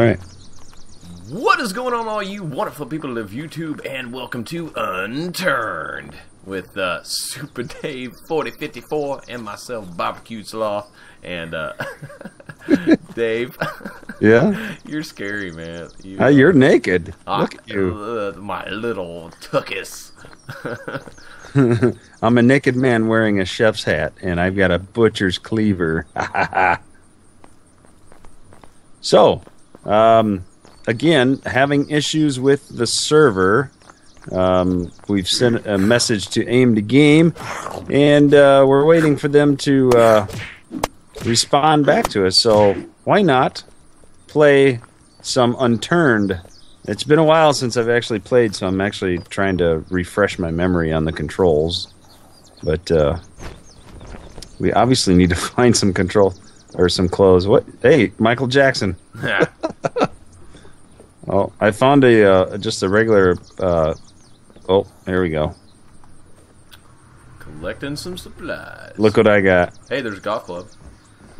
Alright. What is going on, all you wonderful people of YouTube, and welcome to Unturned with Super Dave4054 and myself, Barbaquedsloth, and Dave. Yeah? You're scary, man. You, you're naked. Look at you. My little tuckus. I'm a naked man wearing a chef's hat, and I've got a butcher's cleaver. So, again, having issues with the server. We've sent a message to Aim2Game, and we're waiting for them to respond back to us. So, why not play some Unturned? It's been a while since I've actually played, so I'm actually trying to refresh my memory on the controls. But we obviously need to find some control or some clothes. What? Hey, Michael Jackson. Oh, I found a just a regular. Oh, there we go. Collecting some supplies. Look what I got. Hey, there's a golf club.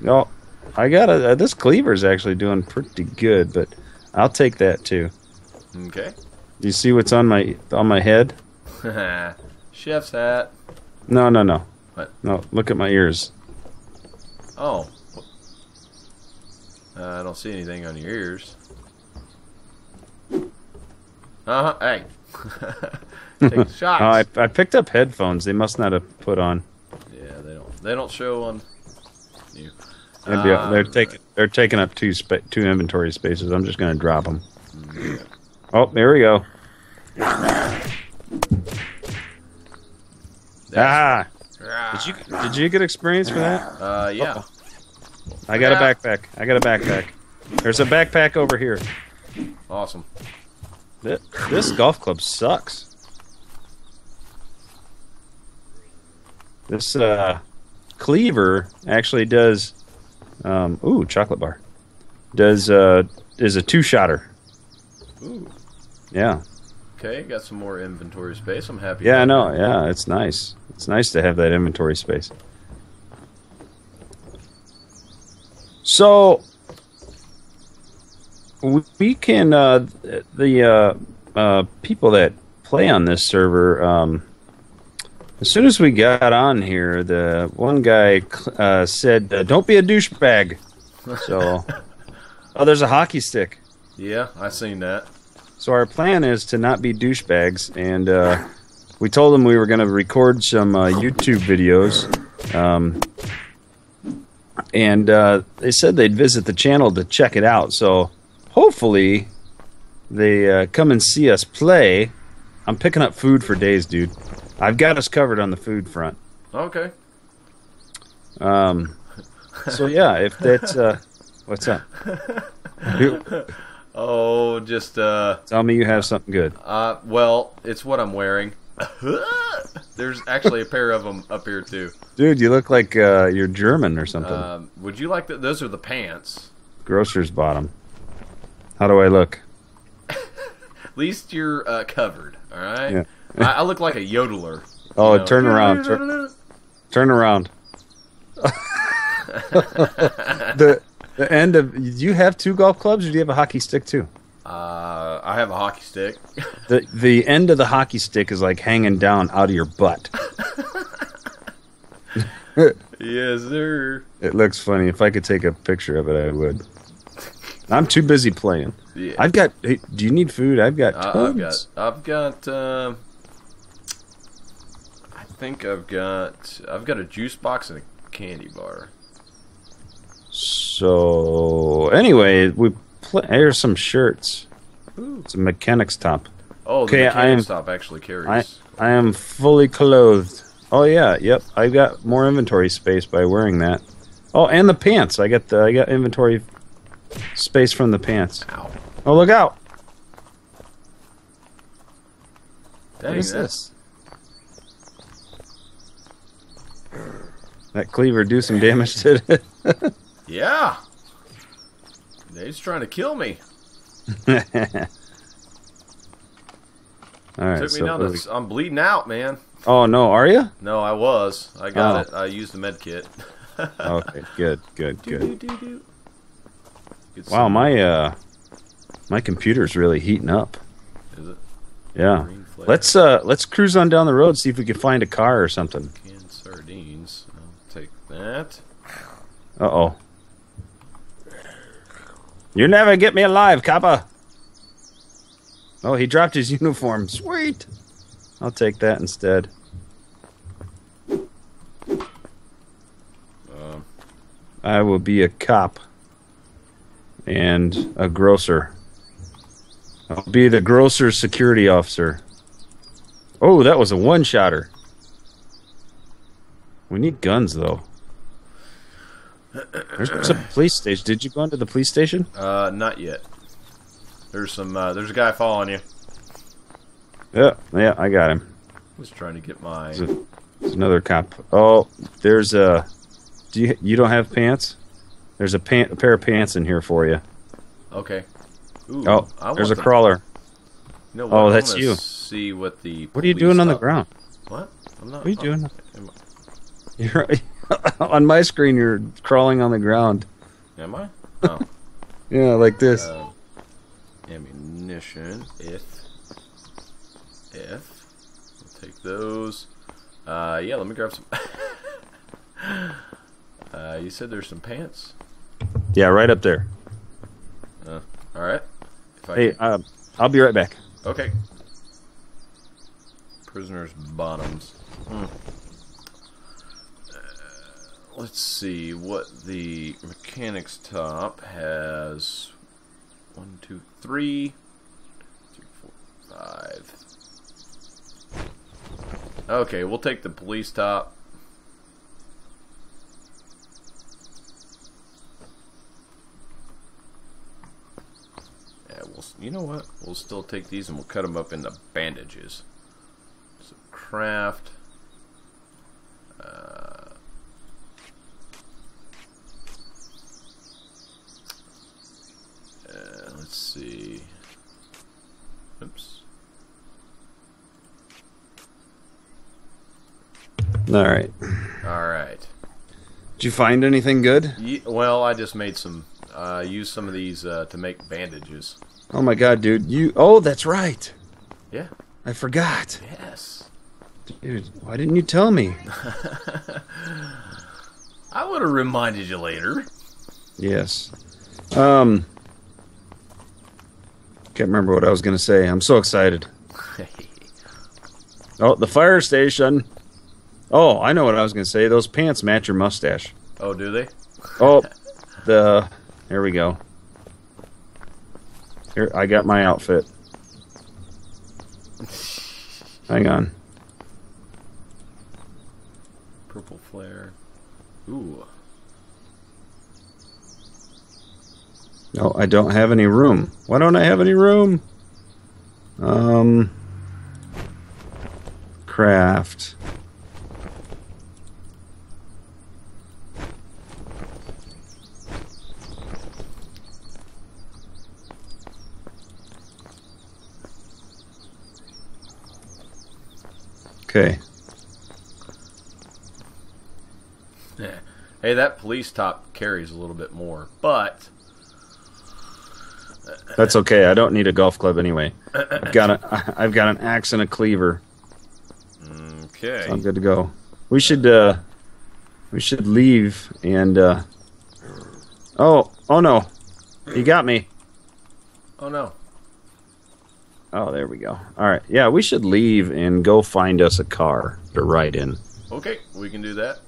Oh, I got a. This cleaver's actually doing pretty good, but I'll take that too. Okay. Do you see what's on my head? Chef's hat. No, no, no. What? No, look at my ears. Oh. I don't see anything on your ears. Uh-huh. Hey. Take the shots. I picked up headphones. They must not have put on. Yeah, they don't. They don't show on you. They're taking up two inventory spaces. I'm just going to drop them. Yeah. Oh, there we go. That's Did you get experience for that? Yeah. Uh-oh. I got a backpack. There's a backpack over here. Awesome. This golf club sucks. This cleaver actually does. Ooh, chocolate bar. Does is a two-shotter. Ooh. Yeah. Okay, got some more inventory space. I'm happy. Yeah, I know. Yeah, it's nice. It's nice to have that inventory space. So we can the people that play on this server. As soon as we got on here, the one guy said, "Don't be a douchebag." So, oh, there's a hockey stick. Yeah, I seen that. So our plan is to not be douchebags, and we told them we were going to record some YouTube videos. And they said they'd visit the channel to check it out. So hopefully they come and see us play. I'm picking up food for days, dude. I've got us covered on the food front. Okay. So yeah, if that's what's up? Oh, just tell me you have something good. Well, it's what I'm wearing. There's actually a pair of them up here too. Dude, you look like you're German or something. Would you like that? Those are the pants. Grocer's bottom. How do I look? At least you're covered. All right. Yeah. I look like a yodeler. Oh, you know? Turn around. Turn around. the end of... Do you have two golf clubs, or do you have a hockey stick, too? I have a hockey stick. The end of the hockey stick is, like, hanging down out of your butt. Yes, sir. It looks funny. If I could take a picture of it, I would. I'm too busy playing. Yeah. I've got... Hey, do you need food? I've got tons. I've got a juice box and a candy bar. So anyway, here's some shirts. Ooh. It's a mechanic's top. Oh, the mechanic's top actually carries. I am fully clothed. Oh yeah, yep. I've got more inventory space by wearing that. Oh, and the pants. I got inventory space from the pants. Ow. Oh, look out! Dang, what is this? That cleaver do some damage to it. Yeah. Dave's trying to kill me. All right, took me down to, I'm bleeding out, man. Oh, no. Are you? No, I was. I got it. I used the med kit. Okay, good, good, good. Wow, my My computer's really heating up. Is it? Yeah. Let's cruise on down the road, see if we can find a car or something. Canned sardines. I'll take that. Uh-oh. You never get me alive, Kappa. Oh, he dropped his uniform. Sweet. I'll take that instead. I will be a cop and a grocer. I'll be the grocer's security officer. Oh, that was a one-shotter. We need guns, though. There's a police station. Did you go into the police station? Not yet. There's some. There's a guy following you. Yeah, I got him. I was trying to get my. There's another cop. Oh, there's a. You don't have pants? There's a pair of pants in here for you. Okay. Ooh, oh, there's a crawler. You know what? Oh, that's you. See what the. What are you doing on the ground? What? I'm not. What are you doing? You're on my screen. You're crawling on the ground. Am I? Oh. Yeah, like this. Ammunition. If. I'll take those. Yeah. Let me grab some. You said there's some pants? Yeah, right up there. All right. I'll be right back. Okay. Prisoner's bottoms. Let's see what the mechanic's top has. 1, 2, 3, 4, 5. Okay, we'll take the police top. You know what? We'll still take these and we'll cut them up into bandages. So craft. Let's see. Oops. All right. Did you find anything good? Yeah, well, I just made some. Used some of these to make bandages. Oh my god, dude. Oh, that's right. Yeah. I forgot. Yes. Dude, why didn't you tell me? I would have reminded you later. Yes. Can't remember what I was going to say. I'm so excited. Oh, the fire station. Oh, I know what I was going to say. Those pants match your mustache. Oh, do they? Oh, there we go. Here, I got my outfit. Hang on. Purple flare. Ooh. No, I don't have any room. Why don't I have any room? Craft. Okay. Hey, that police top carries a little bit more, but that's okay. I don't need a golf club anyway. I've got an axe and a cleaver. Okay, so I'm good to go. We should leave and oh no, he got me. Oh no. Oh, there we go. All right. Yeah, we should leave and go find us a car to ride in. Okay, we can do that.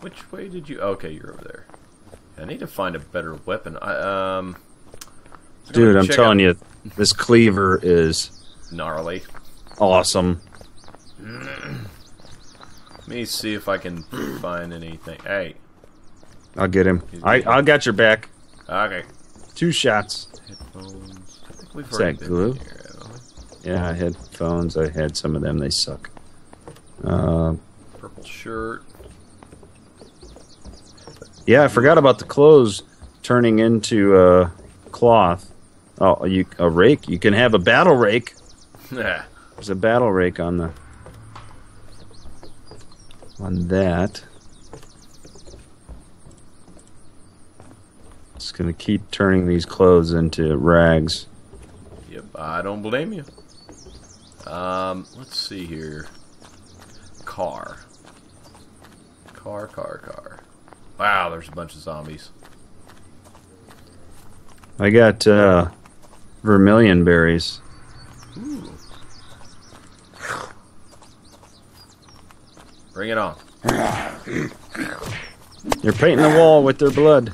Which way did you... Okay, you're over there. I need to find a better weapon. Dude, I'm telling you, this cleaver is... gnarly. Awesome. Let me see if I can find anything. Hey. I'll get him. I got your back. Okay. 2 shots. Headphones. I think we've already been glue? Here, yeah, headphones. I had some of them. They suck. Purple shirt. Yeah, I forgot about the clothes turning into cloth. Oh, a rake. You can have a battle rake. Yeah. There's a battle rake on the that. It's gonna keep turning these clothes into rags. Yep, I don't blame you. Let's see here. Car. Wow, there's a bunch of zombies. I got vermilion berries. Ooh. Bring it on. They're painting the wall with their blood.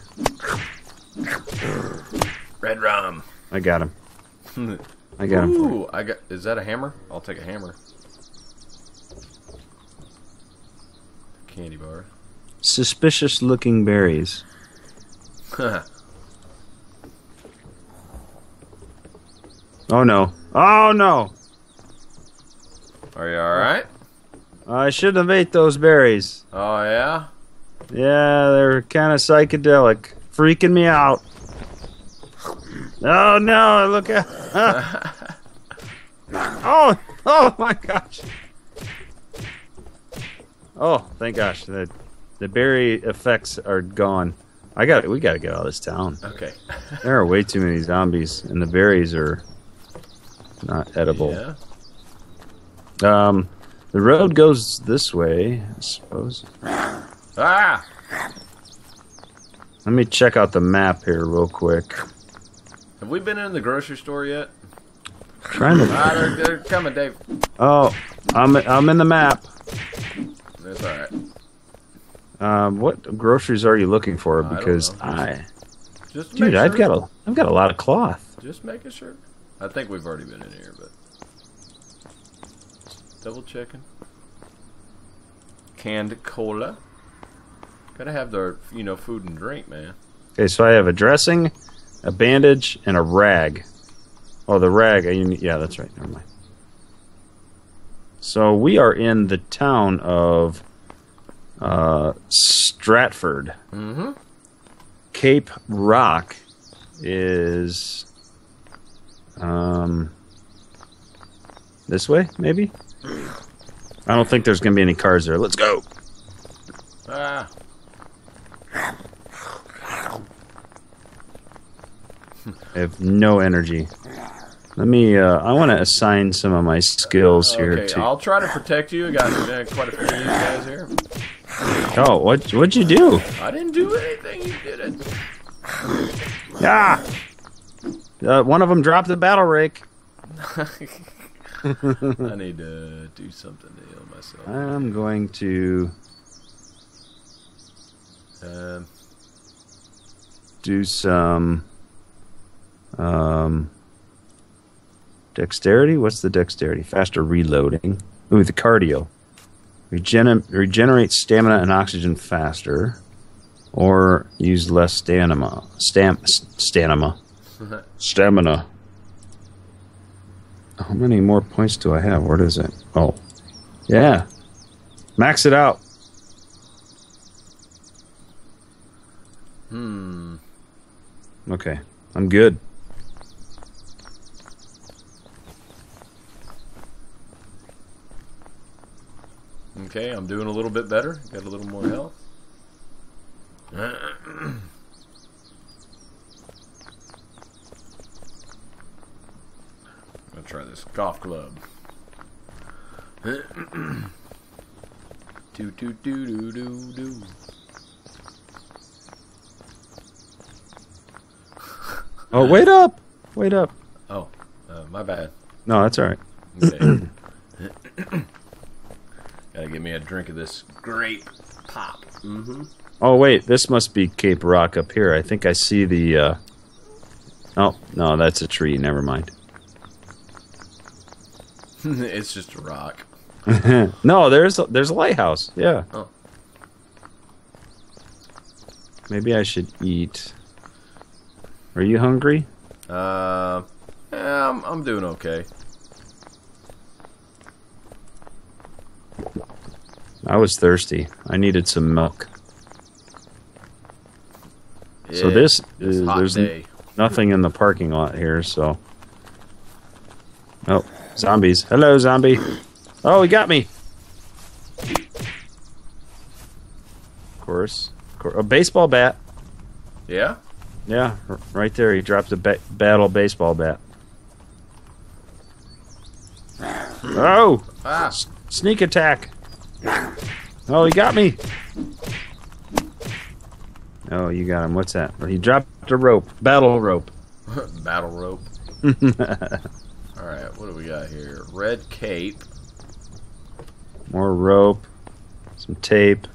Red rum. I got him. I got him. Ooh, I got. Is that a hammer? I'll take a hammer. Candy bar. Suspicious looking berries. Oh no. Oh no! Are you alright? I shouldn't have ate those berries. Oh yeah? Yeah, they're kind of psychedelic. Freaking me out. Oh no, look out. Oh! Oh my gosh! Oh, thank gosh. The berry effects are gone. We gotta get out of this town. Okay. There are way too many zombies, and the berries are not edible. Yeah. The road goes this way, I suppose. Ah! Let me check out the map here real quick. Have we been in the grocery store yet? Trying to. Ah, they're coming, Dave. Oh, I'm in the map. That's all right. What groceries are you looking for? Because dude, sure. I've got a lot of cloth. Just making sure. I think we've already been in here, but double checking. Canned cola. Gotta have their, you know, food and drink, man. Okay, so I have a dressing, a bandage, and a rag. Oh, the rag. Yeah, that's right. Never mind. So we are in the town of Stratford. Mm-hmm. Cape Rock is this way, maybe? I don't think there's going to be any cars there. Let's go! Ah. I have no energy. Let me, I want to assign some of my skills here. Okay, I'll try to protect you. I got quite a few of these guys here. Oh, what'd you do? I didn't do anything, you did it. Ah! One of them dropped the battle rake. I need to do something to heal myself. I'm going to do some dexterity? What's the dexterity? Faster reloading. Ooh, the cardio. Regenerate stamina and oxygen faster. Or use less stamina. Stamina. How many more points do I have? Where is it? Oh. Yeah. Max it out. Okay. I'm good. Okay, I'm doing a little bit better. Got a little more health. I'm gonna try this golf club. Do. Oh, wait up! Wait up! Oh, my bad. No, that's all right. Okay. Gotta give me a drink of this grape pop. Mm-hmm. Oh wait, this must be Cape Rock up here. I think I see the. Oh no, that's a tree. Never mind. It's just a rock. No, there's a lighthouse. Yeah. Oh. Maybe I should eat. Are you hungry? Yeah, I'm doing okay. I was thirsty. I needed some milk. Yeah, so this is there's nothing in the parking lot here, so. Oh, zombies. Hello, zombie. Oh, he got me. Of course. A baseball bat. Yeah? Yeah, right there. He dropped a battle baseball bat. Oh! Ah. Sneak attack! Oh, he got me! Oh, you got him. What's that? He dropped a rope. Battle rope. Battle rope. Alright, what do we got here? Red cape. More rope. Some tape.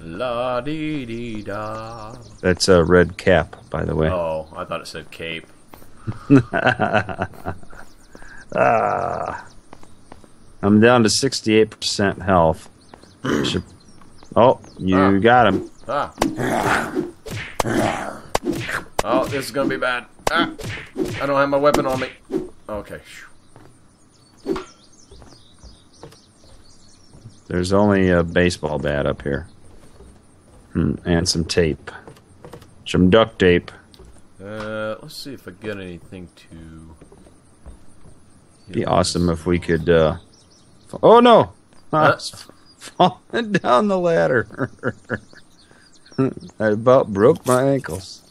La dee dee da. That's a red cap, by the way. Oh, I thought it said cape. I'm down to 68% health. Oh, you got him. Ah. Oh, this is gonna be bad. Ah. I don't have my weapon on me. Okay. There's only a baseball bat up here. And some tape. Some duct tape. Let's see if I get anything to... Be awesome if we could, Oh, no! Falling down the ladder. I about broke my ankles.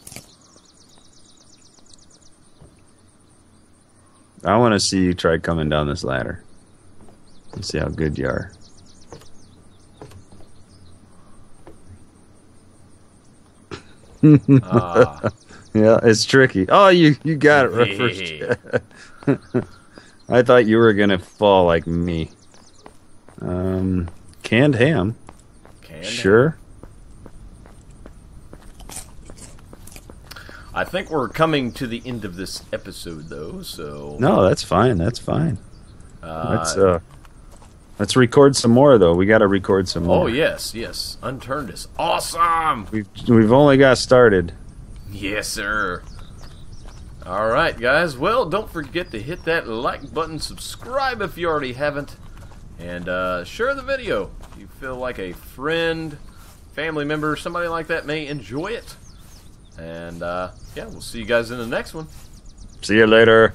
I want to see you try coming down this ladder. Let's see how good you are. Yeah, it's tricky. Oh, you got it right first. I thought you were gonna fall like me. Canned ham. Canned sure. Ham. I think we're coming to the end of this episode, though. So no, that's fine. That's fine. Let's record some more, though. We got to record some more. Oh yes, yes. Unturned is awesome. We've only got started. Yes, sir. Alright guys, well, don't forget to hit that like button, subscribe if you already haven't, and share the video. If you feel like a friend, family member, somebody like that may enjoy it. And yeah, we'll see you guys in the next one. See you later.